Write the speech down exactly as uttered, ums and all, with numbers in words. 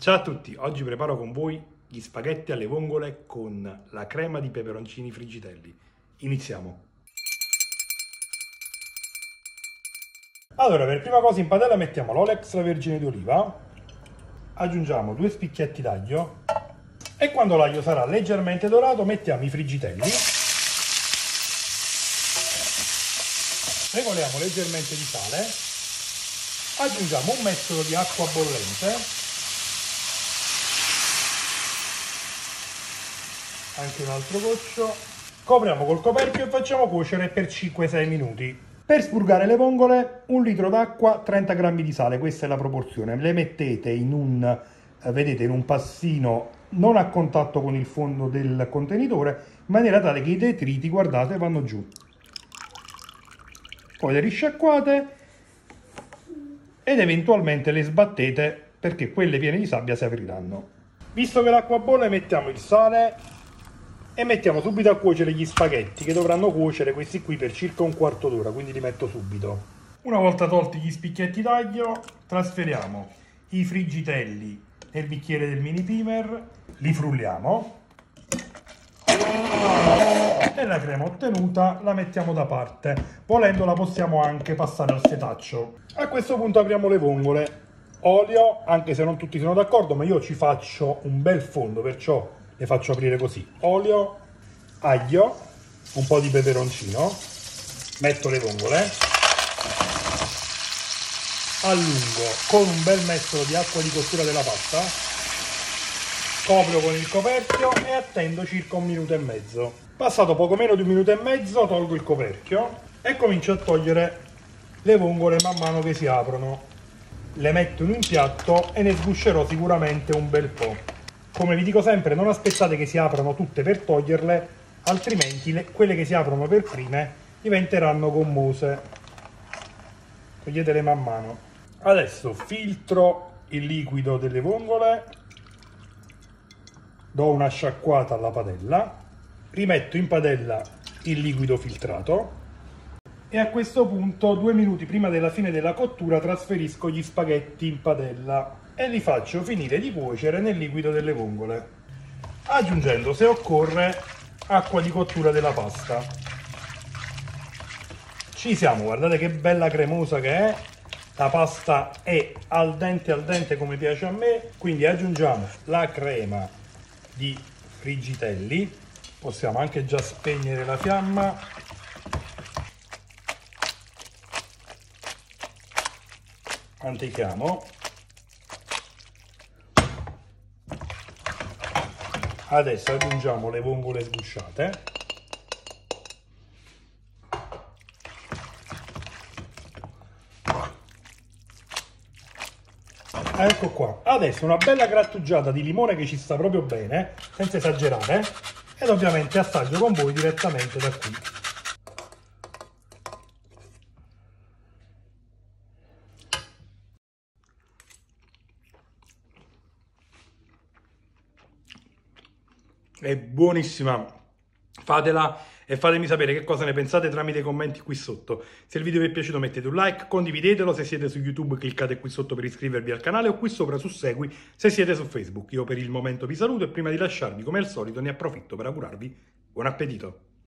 Ciao a tutti, oggi preparo con voi gli spaghetti alle vongole con la crema di peperoncini friggitelli. Iniziamo! Allora, per prima cosa in padella mettiamo l'olex extravergine d'oliva, aggiungiamo due spicchietti d'aglio e quando l'aglio sarà leggermente dorato mettiamo i friggitelli, regoliamo leggermente di sale, aggiungiamo un mezzo di acqua bollente, anche un altro goccio, copriamo col coperchio e facciamo cuocere per cinque sei minuti. Per spurgare le vongole, un litro d'acqua, trenta grammi di sale, questa è la proporzione. Le mettete in un, vedete, in un passino non a contatto con il fondo del contenitore, in maniera tale che i detriti, guardate, vanno giù. Poi le risciacquate ed eventualmente le sbattete perché quelle piene di sabbia si apriranno. Visto che l'acqua bolle, mettiamo il sale e mettiamo subito a cuocere gli spaghetti, che dovranno cuocere questi qui per circa un quarto d'ora, quindi li metto subito. Una volta tolti gli spicchietti d'aglio, trasferiamo i friggitelli nel bicchiere del mini primer, li frulliamo e la crema ottenuta la mettiamo da parte. Volendo la possiamo anche passare al setaccio. A questo punto apriamo le vongole. Olio, anche se non tutti sono d'accordo, ma io ci faccio un bel fondo, perciò le faccio aprire così. Olio, aglio, un po' di peperoncino, metto le vongole, allungo con un bel mezzo di acqua di cottura della pasta, copro con il coperchio e attendo circa un minuto e mezzo. Passato poco meno di un minuto e mezzo tolgo il coperchio e comincio a togliere le vongole man mano che si aprono. Le metto in un piatto e ne sguscerò sicuramente un bel po'. Come vi dico sempre, non aspettate che si aprano tutte per toglierle, altrimenti le, quelle che si aprono per prime diventeranno gommose. Toglietele man mano. Adesso filtro il liquido delle vongole, do una sciacquata alla padella, rimetto in padella il liquido filtrato e a questo punto, due minuti prima della fine della cottura, trasferisco gli spaghetti in padella e li faccio finire di cuocere nel liquido delle vongole, aggiungendo, se occorre, acqua di cottura della pasta. Ci siamo, guardate che bella cremosa che è, la pasta è al dente al dente come piace a me, quindi aggiungiamo la crema di friggitelli, possiamo anche già spegnere la fiamma, mantichiamo. Adesso aggiungiamo le vongole sgusciate . Ecco qua. Adesso una bella grattugiata di limone che ci sta proprio bene, senza esagerare, ed ovviamente assaggio con voi direttamente da qui. È buonissima, fatela e fatemi sapere che cosa ne pensate tramite i commenti qui sotto. Se il video vi è piaciuto mettete un like, condividetelo, se siete su YouTube cliccate qui sotto per iscrivervi al canale o qui sopra su segui se siete su Facebook. Io per il momento vi saluto e prima di lasciarvi come al solito ne approfitto per augurarvi buon appetito.